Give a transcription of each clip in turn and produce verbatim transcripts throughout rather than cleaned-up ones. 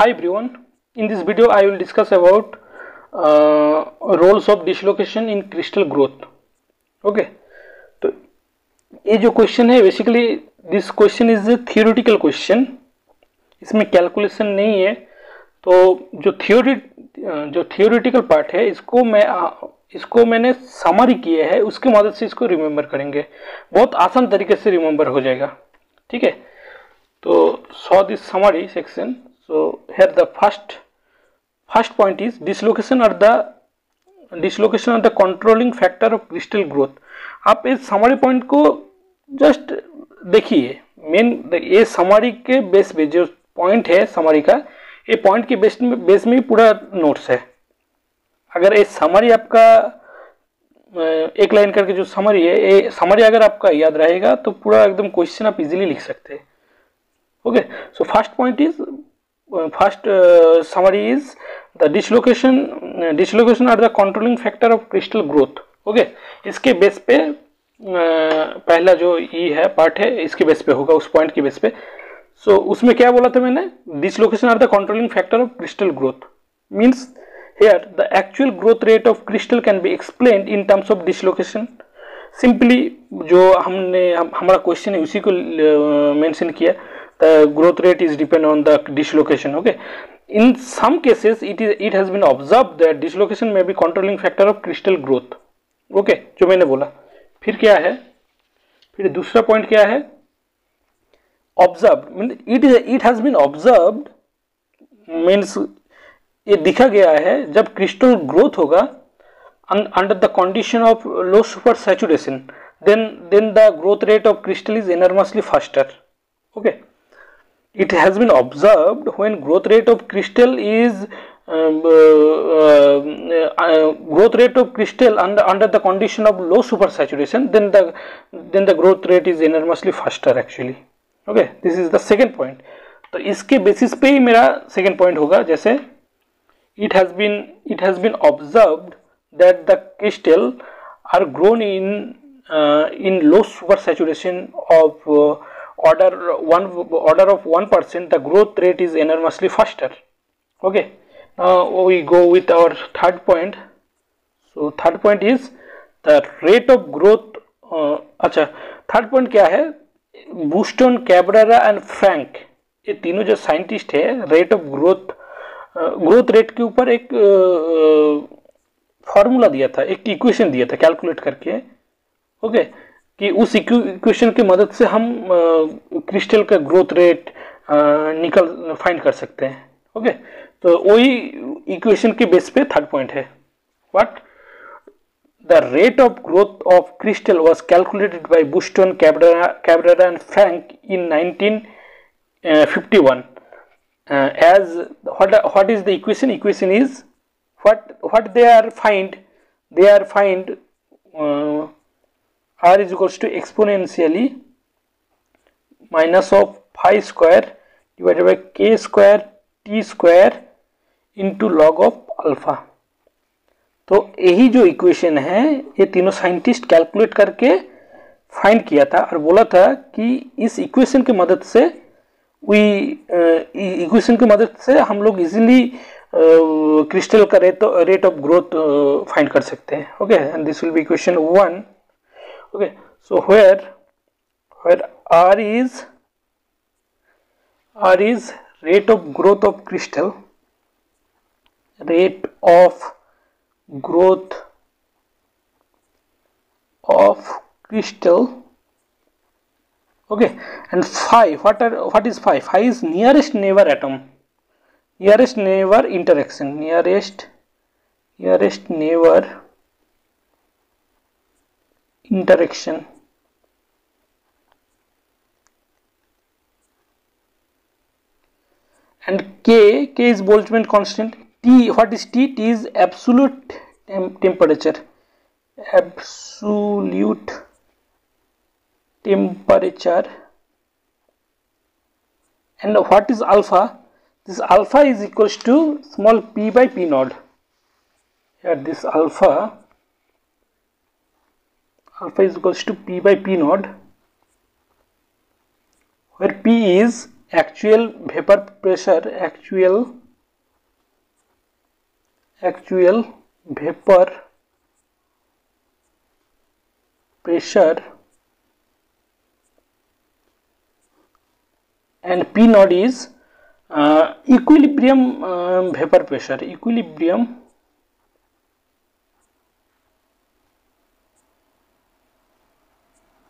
Hi everyone, in this video I will discuss about uh, roles of dislocation in crystal growth. Okay, तो ये जो question है basically this question is a theoretical question. इसमें calculation नहीं है, तो जो theory जो theoretical part है इसको मैं इसको मैंने summary किया है, उसके मदद से इसको remember करेंगे. बहुत आसान तरीके से remember हो जाएगा. ठीक है, तो saw this summary section. So here the first first point is dislocation or the dislocation or the controlling factor of crystal growth. आप इस summary point को just देखिए, main ये summary के base पे जो point है summary का, ये point के base में base में पूरा notes है. अगर ये summary आपका एक line करके जो summary है, ये summary अगर आपका याद रहेगा तो पूरा एकदम question आप easily लिख सकते हैं. Okay, so first point is First uh, summary is the dislocation uh, dislocation are the controlling factor of crystal growth. Okay, इसके बेस पे uh, पहला जो ये है पार्ट है इसके बेस पे होगा, उस पॉइंट के बेस पे. सो so, उसमें क्या बोला था मैंने, dislocation are the controlling factor of crystal growth means here the actual growth rate of crystal can be explained in terms of dislocation. Simply जो हमने हम, हमारा क्वेश्चन है उसी को मेंशन uh, किया. The growth rate is depend on the dislocation. Okay, in some cases it is it has been observed that dislocation may be controlling factor of crystal growth. Okay, जो मैंने बोला. फिर क्या है, फिर दूसरा point क्या है, observed means it is it has been observed means ये दिखा गया है जब crystal growth होगा under the condition of low super saturation, then then the growth rate of crystal is enormously faster. Okay. It has been observed when growth rate of crystal is um, uh, uh, uh, growth rate of crystal under under the condition of low supersaturation, then the then the growth rate is enormously faster actually. Okay, this is the second point. तो इसके basis पे ही मेरा second point होगा, जैसे it has been it has been observed that the crystal are grown in uh, in low supersaturation of uh, order one order of one percent, the growth rate is enormously faster. Okay, now we go with our third point. So third point is the rate of growth. uh, अच्छा, third point क्या है, Buston Cabrera and Frank ये तीनों जो scientist है rate of growth uh, growth rate के ऊपर एक फार्मूला uh, दिया था, एक इक्वेशन दिया था कैलकुलेट करके. Okay okay. कि उस इक्वेशन की मदद से हम क्रिस्टल का ग्रोथ रेट निकल फाइंड कर सकते हैं. ओके, तो वही इक्वेशन के बेस पे थर्ड पॉइंट है, what the rate of growth of crystal was calculated by Burton Cabrera Cabrera and Frank in nineteen fifty-one as what what is the equation, equation is what what they are find they are find R is equals to exponentially minus of phi square divided by k square t square into log of alpha. तो यही जो equation है ये तीनों scientist calculate करके find किया था और बोला था कि इस equation के मदद से we uh, equation के मदद से हम लोग easily uh, crystal का rate, rate of growth uh, find कर सकते हैं. Okay, and this will be equation one. Okay, so where where R is R is rate of growth of crystal, rate of growth of crystal. Okay, and phi, what are what is phi? Phi is nearest neighbor atom, nearest neighbor interaction, nearest nearest neighbor interaction. And k k is Boltzmann constant. T, what is T? T is absolute temp temperature absolute temperature. And what is alpha? This alpha is equals to small p by p naught. Here this alpha alpha is equals to p by p naught, where p is actual vapor pressure, actual actual vapor pressure and P naught is uh, equilibrium uh, vapor pressure, equilibrium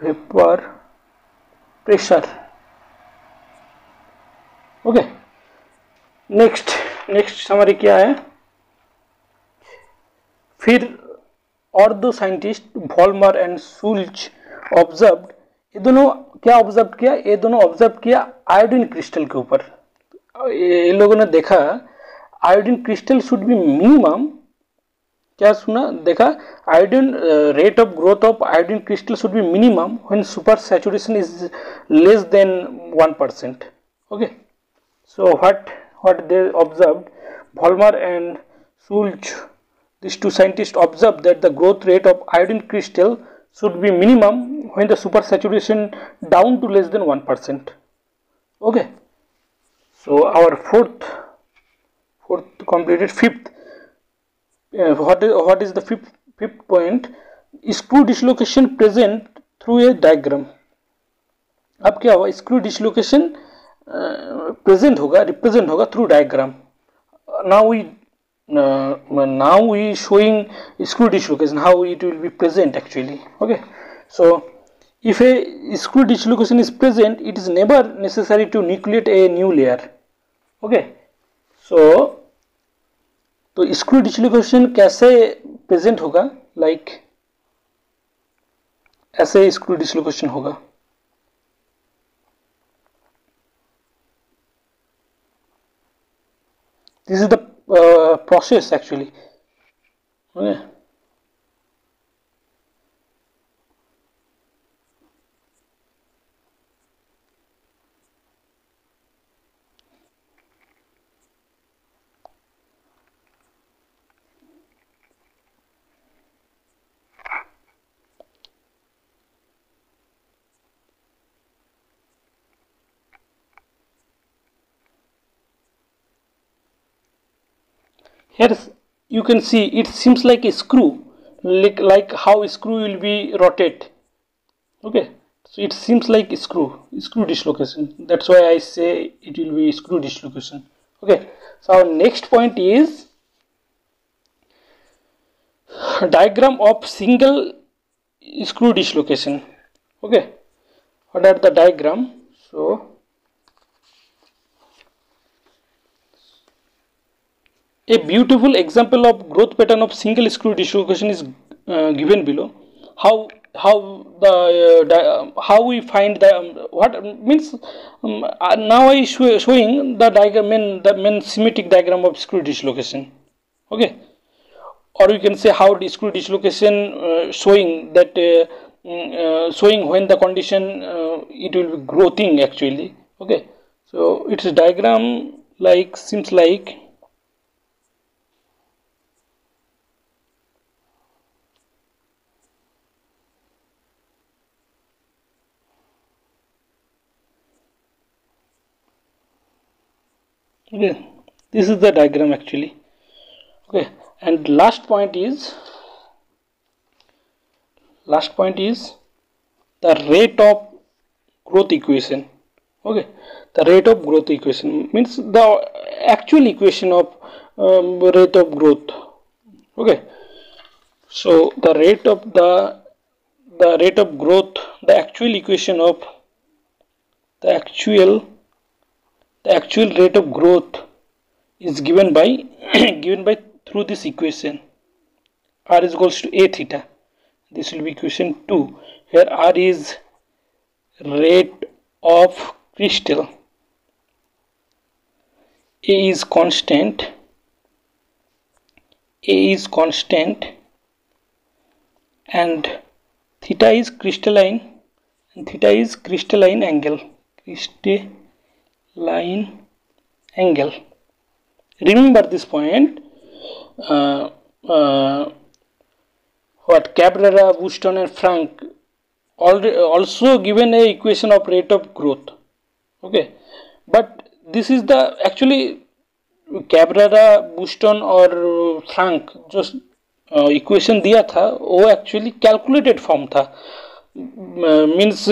vapor pressure. Okay, next next summary क्या है? फिर और दो scientist Volmer and Schultz observe, ये दोनों क्या observe किया, ये दोनों ऑब्जर्व किया आयोडीन क्रिस्टल के ऊपर। ये लोगों ने देखा iodine crystal should be minimum, क्या सुना देखा iodine rate of growth of iodine crystal should be minimum when super saturation is less than one percent. Okay, so what what they observed, Volmer and Schultz, these two scientists observed that the growth rate of iodine crystal should be minimum when the supersaturation down to less than one percent. Okay, so our fourth fourth completed. Fifth, uh, what is what is the fifth fifth point? Screw dislocation present through a diagram. अब क्या हुआ, screw dislocation uh, present होगा, represent होगा through diagram. Now we Uh, now we showing screw dislocation, how it will be present actually. Okay, so if a screw dislocation is present, it is never necessary to nucleate a new layer. Okay, so to screw dislocation कैसे present होगा, like ऐसे screw dislocation होगा. This is the Uh, process actually. Okay. Here you can see it seems like a screw, like, like how a screw will be rotate. Okay, so it seems like a screw, screw dislocation. That's why I say it will be screw dislocation. Okay, so our next point is diagram of single screw dislocation. Okay, what are the diagram? So a beautiful example of growth pattern of single screw dislocation is uh, given below. How how the uh, di uh, how we find the um, what means um, uh, now I show, showing the diagram in the main symmetric diagram of screw dislocation. Okay, or you can say how the screw dislocation uh, showing that uh, uh, showing when the condition uh, it will be growing actually. Okay, so it's a diagram like seems like. Okay, this is the diagram actually. Okay, and last point is last point is the rate of growth equation. Okay, the rate of growth equation means the actual equation of um, rate of growth. Okay, so the rate of the the rate of growth, the actual equation of the actual the actual rate of growth is given by given by through this equation r is equals to a theta. This will be equation two. Here r is rate of crystal, a is constant a is constant and theta is crystalline, and theta is crystalline angle, crystalline line angle. Remember this point. Uh, uh, what Cabrera, Buston and Frank already also given a equation of rate of growth. Okay, But this is the actually Cabrera, Buston और Frank जो equation दिया था वो actually calculated form था, means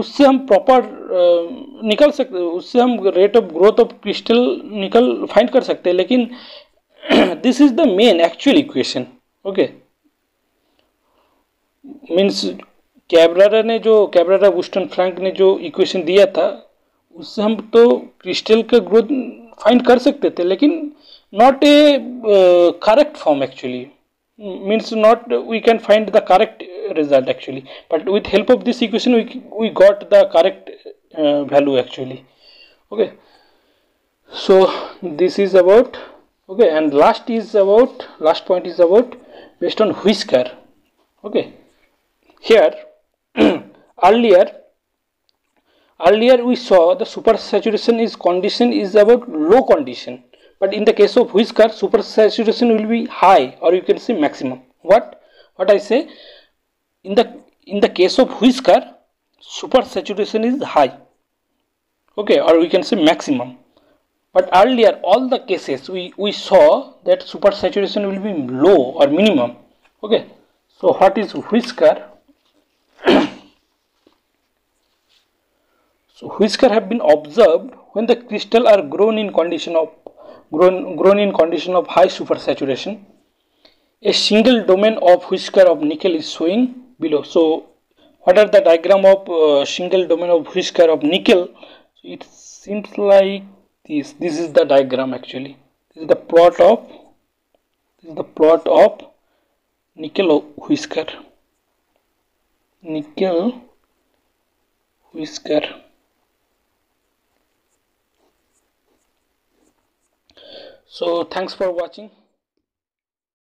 उससे हम proper निकल सकते, उससे हम rate of growth of crystal निकल find कर सकते हैं, लेकिन this is the main actual equation, okay, means Cabrera ने जो Cabrera, Buston, Frank ने जो equation दिया था उससे हम तो crystal का growth find कर सकते थे, लेकिन not a uh, correct form actually, means not we can find the correct result actually, but with help of this equation we, we got the correct uh, value actually, okay. So this is about, okay, and last is about, last point is about based on whisker, okay. Here earlier earlier we saw the supersaturation is condition is about low condition, but in the case of whisker, supersaturation will be high, or you can say maximum. What? What I say? In the in the case of whisker, supersaturation is high, okay, or we can say maximum. But earlier, all the cases we we saw that supersaturation will be low or minimum, okay. So what is whisker? So whisker have been observed when the crystal are grown in condition of Grown, grown in condition of high supersaturation. A single domain of whisker of nickel is showing below. So, what are the diagram of uh, single domain of whisker of nickel? So it seems like this. This is the diagram actually. This is the plot of this is the plot of nickel whisker. Nickel whisker. So thanks for watching.